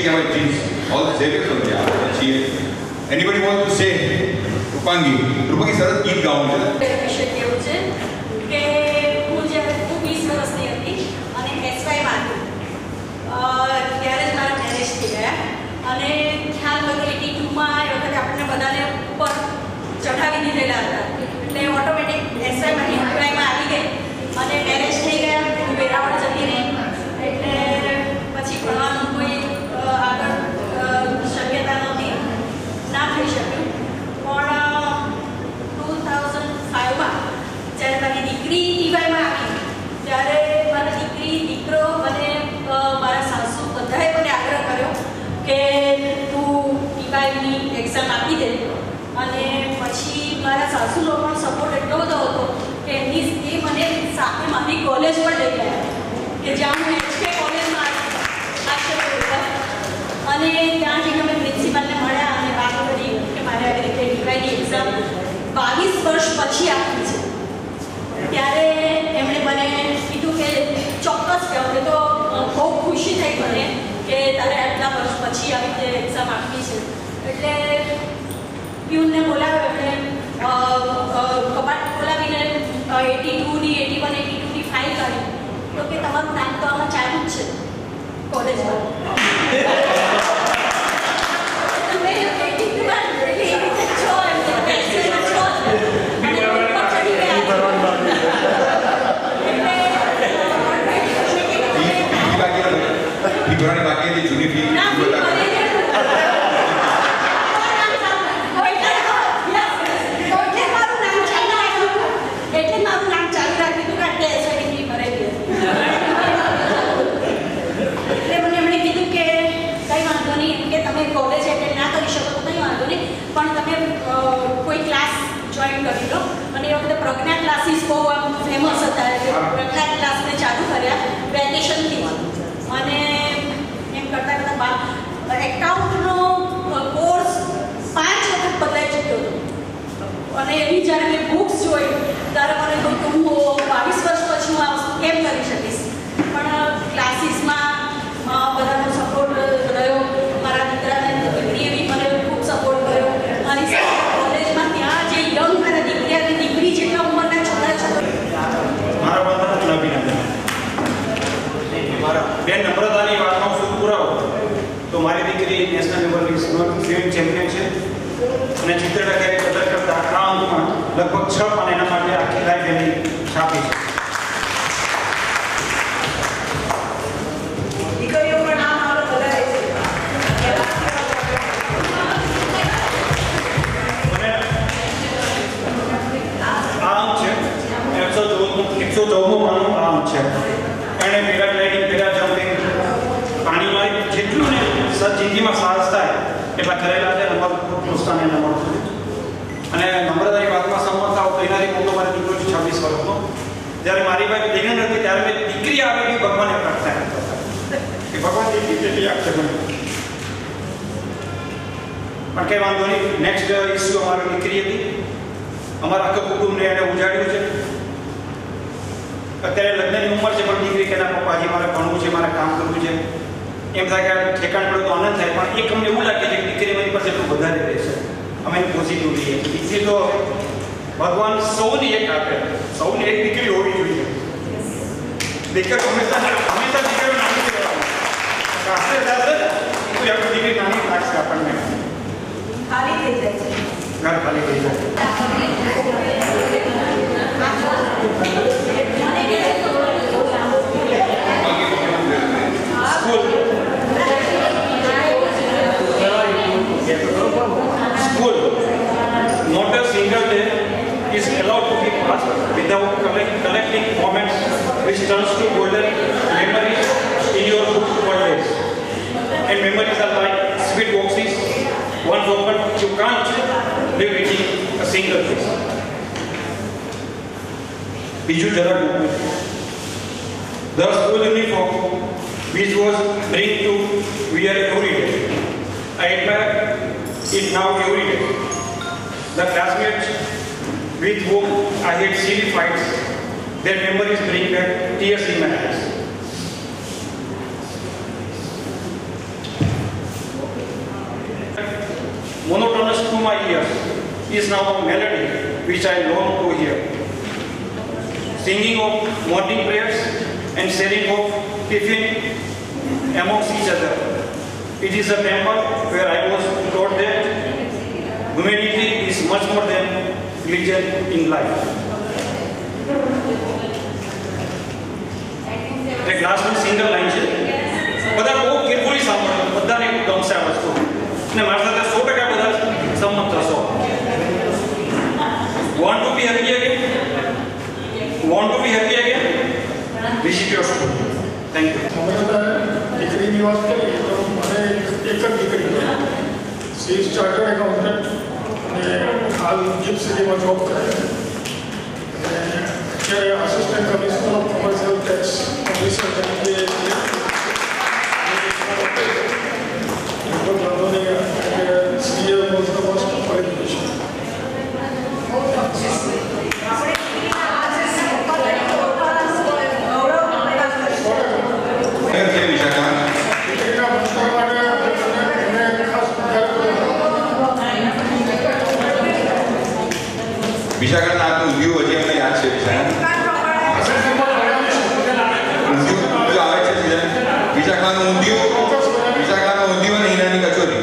take away dreams. All the saviors of the earth. Anybody want to say Rupangi? Rupangi sarat geet gaun chal. Vision keu che ke mujhe khub 20 varsh thi hati ane SY matu. ત્યારે જ મારા marriage થઈ ગયા અને ખ્યાલ હતો કે ટુમાં એ વખતે આપણે બધાને ઉપર ચઢાવી દીધેલા હતા એટલે ઓટોમેટિક SY મારી પ્રાઇમમાં આવી ગઈ અને મેરેજ થઈ ગયા બેરાવળ જતી રહી એટલે પછી ભણવાનું કોઈ આગળ શક્યતા નહોતી ના થઈ શક્યું પણ 2005માં જ્યારે મારી દીકરી ટીવાયમાં આવી ત્યારે મારી દીકરી દીકરો અને મારા સાસુ બધાએ મને આગ્રહ કર્યો કે તું ટીવાયની એક્ઝામ આપી દે અને પછી મારા સાસુનો પણ સપોર્ટ એટલો બધો હતો કે એમની એ મને સાથે મારી કોલેજ પર લઈ ગયા કે જ્યાં હું HK કોલેજમાં અને ત્યાં જઈને અમે પ્રિન્સિપાલને મળ્યા અને વાત કરી કે મારે આવી રીતે ટીવાયની એક્ઝામ 22 વર્ષ પછી આપી છે ત્યારે એમણે મને કીધું કે ચોક્કસ કહેવું તો બહુ ખુશી થઈ મને કે તારે આટલા વર્ષ પછી આવી રીતે એક્ઝામ આપી છે એટલે પ્યુનને બોલાવ્યો એટલે કબાટ બોલાવીને 82ની 81 82ની ફાઇલ કરી તો કે તમારું નામ તો આમાં ચાલુ જ છે કોલેજમાં पुराने बाकी की जूनी भी monotonous to my ear, is now a melody which I long to hear. Singing of morning prayers and sharing of tiffin amongst each other. It is a temple where I was taught that humanity is much more than religion in life. The last one single line is. But I hope carefully someone, but then it comes out of the so better some of us all. Want to be happy again? Want to be happy again? Visit your school. Thank you. She is chartered accountant and I'll give city a job and assistant commissioner of commercial tax commission and the CEO was the most qualified. विशाखाना आपको view हो जाए हमने याद से विशाखाना जो आवाज़ चली जाए विशाखाना उंधियो नहीं ना निकाचोरी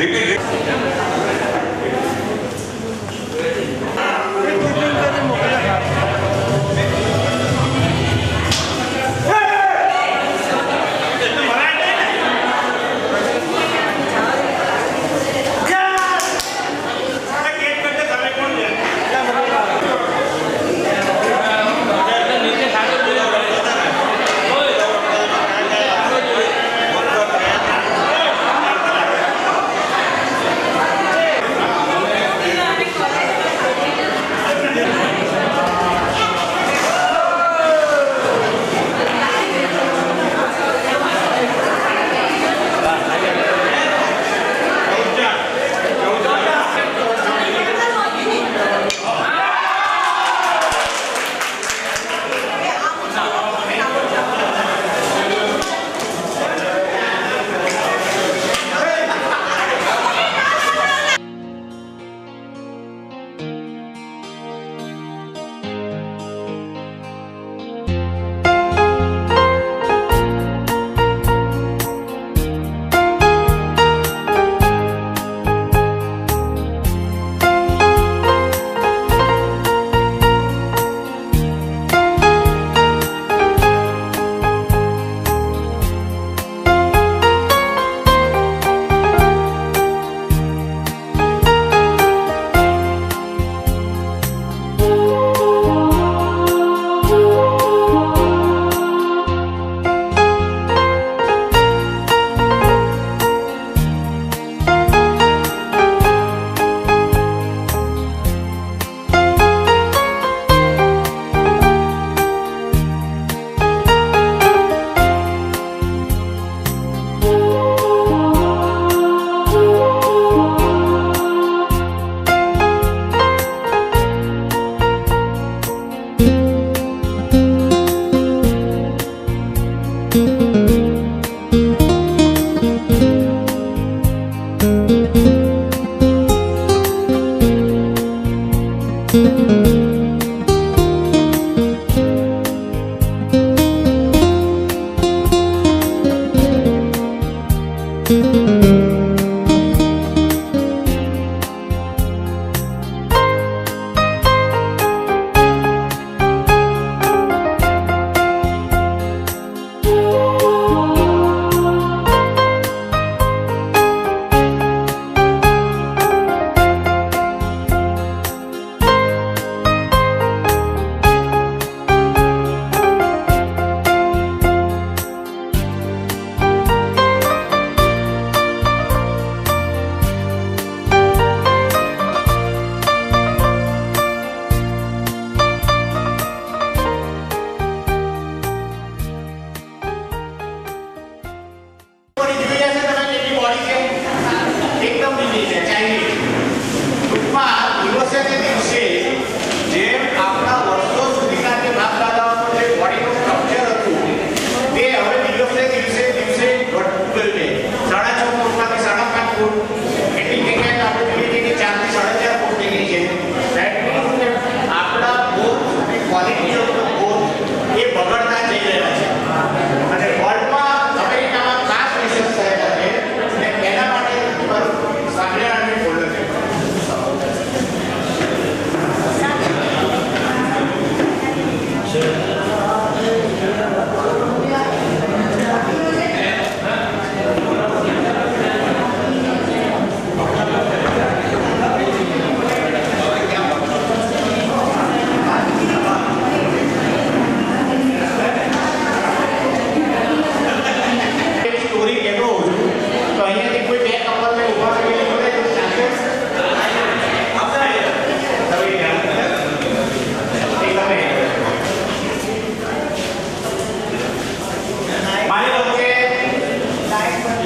रिपीट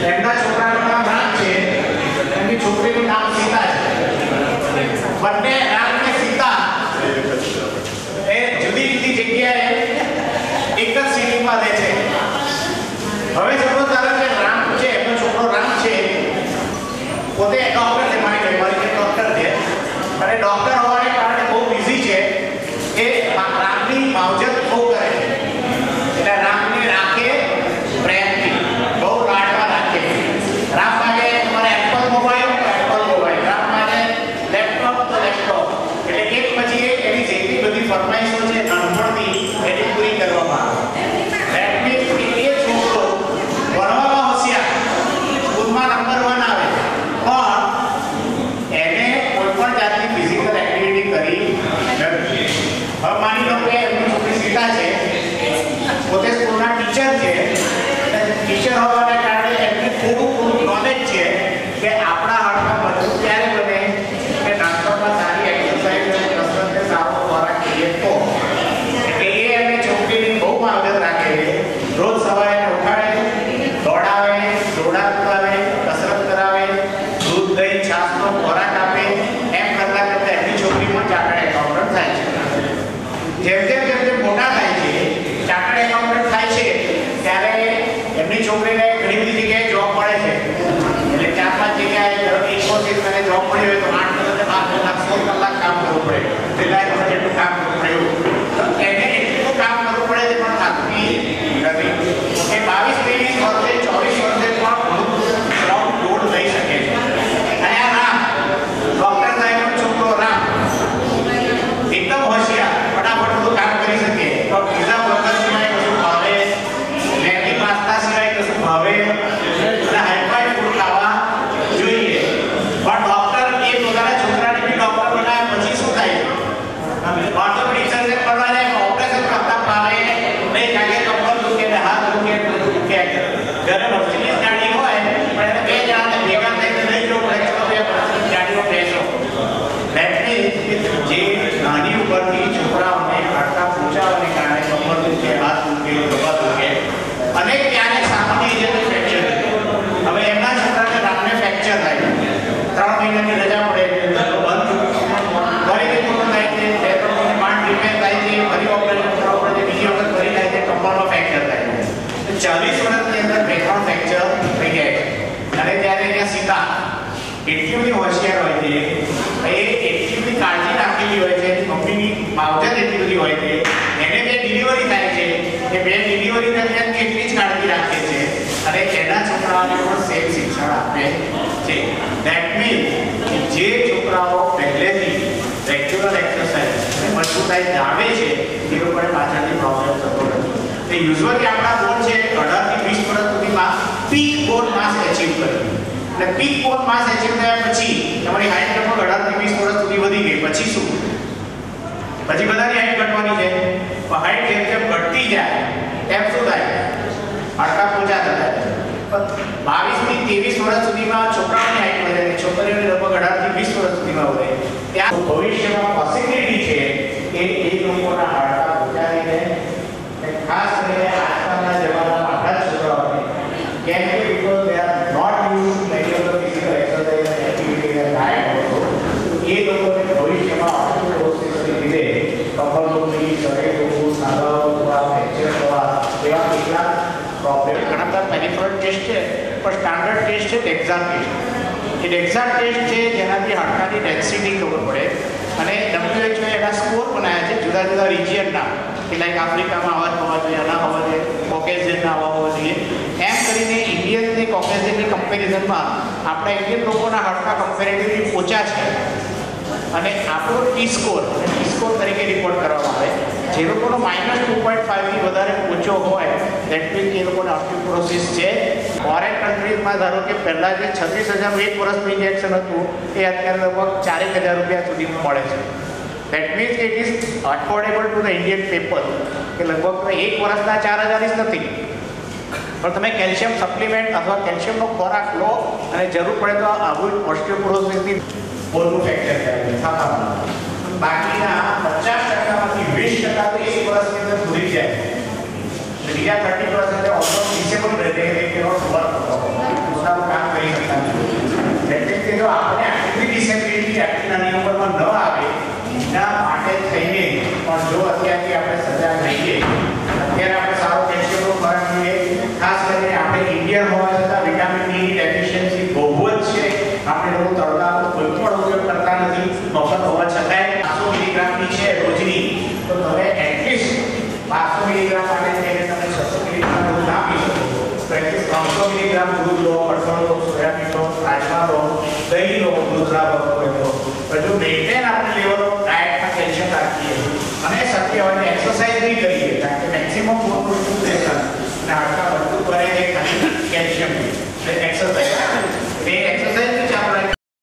એમના છોકરાનું નામ રામ છે, એમની છોકરીનું નામ સીતા છે. બંને રામ અને સીતા એ જુદી જુદી જગ્યાએ એક જ સિટીમાં રહે છે. હવે છોકરો તારો જે રામ છે, એમનો છોકરો રામ છે, પોતે ડોક્ટર છે, મારી ભાઈ ડોક્ટર છે, અને ડોક્ટર હોવાને કારણે બહુ બિઝી છે એ રામની માવજત બહુ કરે છે. એટલે રામને રાખે પ્રેમથી, બહુ લાડવા રાખે. રામ માટે તમારે એપલ મોબાઈલ તો એપલ મોબાઈલ, રામ માટે લેપટોપ તો લેપટોપ. એટલે એક પછી એક એની જેટલી બધી ફરમાઈશો છે નાનપણની એની પૂરી કરવામાં આવે. એમની એ છોકરો ભણવામાં હોશિયાર, સ્કૂલમાં નંબર 1 આવે, પણ એને કોઈ પણ જાતની ફિઝિકલ એક્ટિવિટી કરી નથી. હવે માની લો કે એમની છોકરી સીતા છે, પોતે સ્કૂલના ટીચર છે. ટીચર હોવાને કારણે એમને થોડું થોડું નોલેજ છે કે આપણા હાથમાં બધું ક્યારે બને કે નાનપણમાં સારી એક્સરસાઇઝ અને કસરતને સારો ખોરાક લઈએ તો. એટલે એ એમની છોકરીની બહુ માવજત રાખે છે. રોજ સવારે ઉઠાડે, દોડાવે, દોડા કરાવે, કસરત કરાવે, દૂધ દહીં છાશનો ખોરાક આપે. એમ કરતાં કરતાં એમની છોકરી પણ ચાર્ટર્ડ એકાઉન્ટન્ટ થાય છે. જેમ જેમ જેમ જેમ મોટા થાય છે, ચાર્ટર્ડ એકાઉન્ટન્ટ થાય છે, ત્યારે એમની છોકરીને ઘણી બધી જગ્યાએ જોબ મળે છે. એટલે 4-5 જગ્યાએ મને જોબ મળી હોય તો 8 કલાક 12 કલાક 16 કલાક કામ કરવું પડે, રિલાયન્સ જેટલું કામ કરવું પડે. તો એને એટલું કામ કરવું પડે છે, પણ થાકતી નથી. એ 22-23 વર્ષે 24 વર્ષે પણ ગ્રાઉન્ડ દોડ થઈ શકે છે. અને આ રામ ડૉક્ટર સાહેબનો છોકરો રામ એકદમ હોશિયાર, ફટાફટ બધું કામ કરી શકે. તો બીજા વખત સિવાય કશું ભાવે, મેગી પાસ્તા સિવાય કશું ભાવે, અને હાઈફાઈ ફૂડ ખાવા જોઈએ. પણ ડૉક્ટર એ પોતાના છોકરાને બી ડૉક્ટર બનાવે પછી શું થાય? ઓર્થોપેડિક સર્જન કરવા જાય, ઓપરેશન કરતા પાડે નહીં, કાંઈ કમર દુખે ને હાથ દુખે ને દુખે. જ્યારે હોસ્પિટલની ગાડી હોય પણ એને 2 જણાને ભેગા થઈને લઈ જવું પડે, ચલો બે હોસ્પિટલની ગાડીઓ બેસો. એટલે જે નાની ઉપરથી છોકરાઓને આટલા પૂજાઓને કારણે કમર દુખે, હાથ દુખે, ગળા દુખે અને ક્યારે સામાન્ય ઇજાનું ફ્રેક્ચર થાય. હવે એમના છોકરાને રામને ફ્રેક્ચર થાય, 3 મહિનાની રજા પડે, ધંધો બંધ, ફરીથી મોટો થાય છે, 2-3 મહિને માંડ રિપેર થાય છે, ફરી ઓપરેશન કરવા પડે છે, બીજી વખત ફરી થાય છે, કમરમાં ફ્રેક્ચર થાય છે. 40 વર્ષની અંદર 2-3 ફ્રેક્ચર થઈ ગયા. અને ત્યારે અહીંયા સીતા એટલી હોશિયાર હોય છે, એ એટલી કાળજી રાખેલી હોય છે, મમ્મીની માવજત એટલી બધી હોય છે. એને બે ડિલિવરી થાય છે કે બે ડિલિવરી દરમિયાન કેટલી જ કાળજી રાખે છે અને એના છોકરાઓને પણ સેમ શિક્ષણ આપે છે. દેટ મીન્સ જે છોકરાઓ પહેલેથી રેગ્યુલર એક્સરસાઇઝ મજબૂતાઈ જાણે છે એ લોકોને પાછળથી પ્રોબ્લેમ થતો નથી. તો યુઝવલી આપણા ગોલ છે 18 થી 20 વર્ષ સુધીમાં પીક બોન માસ એચીવ કરવી. એટલે પીક બોન માસ એચીવ થયા પછી તમારી હાઈટ લગભગ 18 થી 20 વર્ષ સુધી વધી ગઈ, પછી શું? પછી બધાની હાઈટ ઘટવાની છે. પણ હાઈટ જેમ જેમ ઘટતી જાય એમ શું થાય? હાડકા પોચા થતા જાય. 22 થી 23 વર્ષ સુધીમાં છોકરાઓની હાઈટ વધે, છોકરીઓની લગભગ 18 થી 20 વર્ષ સુધીમાં વધે. ત્યાં ભવિષ્યમાં પોસિબિલિટી છે કે એ લોકોના હાડકા પોચા થઈને ખાસ કરીને આજકાલના જમાનામાં આપણા છોકરાઓને કેમ કે because they are not use regular physical exercise and activity and diet also એ લોકોને ભવિષ્યમાં ઓસ્ટિયોપોરોસિસને લીધે કમર દુખી, શરીર દુખવું, સાંધાઓ દુખવા, ફ્રેક્ચર થવા એવા કેટલા પ્રોબ્લેમ. ઘણા બધા પેરિફરલ ટેસ્ટ છે, પણ સ્ટાન્ડર્ડ ટેસ્ટ છે ડેક્ઝામ ટેસ્ટ. એ ડેક્ઝામ ટેસ્ટ છે જેનાથી હાડકાની ડેન્સિટી ખબર પડે. અને WHO એના સ્કોર બનાવ્યા છે જુદા જુદા રિજિયનના, કે લાઈક આફ્રિકામાં આવા હોવા જોઈએ, આના હોવા જોઈએ, કોકેઝિયનના આવા હોવા જોઈએ. એમ કરીને ઇન્ડિયનને કોકેઝિયનની કમ્પેરિઝનમાં આપણા ઇન્ડિયન લોકોના હાડકા કમ્પેરેટિવલી પોચા છે. અને આપણો ટી સ્કોર તરીકે રિપોર્ટ કરવામાં આવે. જે લોકોનો -2.5થી વધારે ઊંચો હોય દેટ મીન્સ એ લોકોને ઓસ્ટિયોપોરોસિસ છે. ફોરેન કન્ટ્રીઝમાં ધારો કે પહેલાં જે 36,000 1 વર્ષનું ઇન્જેક્શન હતું એ અત્યારે લગભગ 4,000 રૂપિયા સુધી મળે છે. That means it is affordable to the Indian people, કે લગભગ 1 વર્ષના 4,000 જ નથી. પણ તમે કેલ્શિયમ સપ્લિમેન્ટ અથવા કેલ્શિયમનો ખોરાક લો અને જરૂર પડે તો આવું ઓસ્ટિયોપોરોસિસની બોલનું ફ્રેક્ચર થાય છે સામાન્ય. બાકીના 50%માંથી 20% તો 1 વર્ષની અંદર ભૂલી જાય. બીજા 30% ઓલમોસ્ટ ડિસેબલ રહે છે, કે નોટ વર્ક.